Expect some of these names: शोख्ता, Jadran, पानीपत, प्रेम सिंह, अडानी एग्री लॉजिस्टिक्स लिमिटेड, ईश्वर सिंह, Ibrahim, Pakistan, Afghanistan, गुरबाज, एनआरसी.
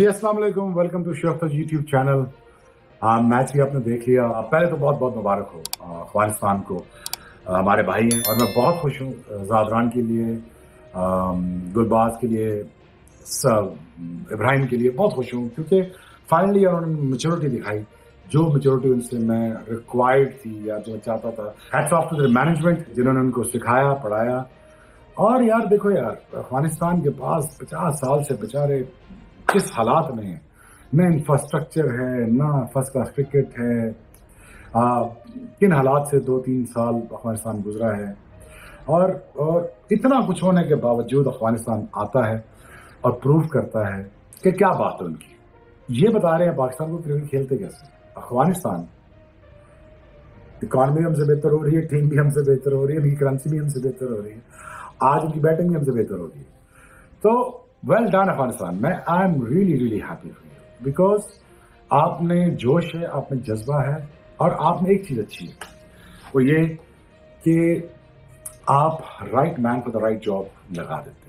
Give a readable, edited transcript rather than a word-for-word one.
जी अस्सलाम वालेकुम, welcome to शोख्ता यूट्यूब चैनल। मैच भी आपने देख लिया। पहले तो बहुत बहुत मुबारक हो अफगानिस्तान को, हमारे भाई हैं और मैं बहुत खुश हूँ जादरान के लिए, गुरबाज के लिए, इब्राहिम के लिए बहुत खुश हूँ, क्योंकि फाइनली उन्होंने मेच्योरिटी दिखाई जो मेच्योरिटी उनसे मैं रिक्वायर्ड थी या जो चाहता था। Hats off to the management जिन्होंने उनको सिखाया, पढ़ाया। और यार देखो यार, अफगानिस्तान के पास 50 साल से बेचारे किस हालात में है, ना इंफ्रास्ट्रक्चर है, ना फर्स्ट क्लास क्रिकेट है। किन हालात से 2-3 साल अफगानिस्तान गुजरा है और इतना कुछ होने के बावजूद अफगानिस्तान आता है और प्रूव करता है कि क्या बात है उनकी। ये बता रहे हैं पाकिस्तान को क्रिकेट खेलते कैसे। अफगानिस्तान इकॉनमी हमसे बेहतर हो रही है, टीम भी हमसे बेहतर हो रही है, उनकी करेंसी भी हमसे बेहतर हो रही है, आज उनकी बैटिंग भी हमसे बेहतर हो रही है। तो वेल डन अफगानिस्तान। मैं I am really really happy for you, because आप में जोश है, आप में जज्बा है और आप में एक चीज़ अच्छी है वो ये कि आप right man for the right job लगा देते हैं।